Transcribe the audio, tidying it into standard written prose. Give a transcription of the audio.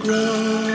Ground.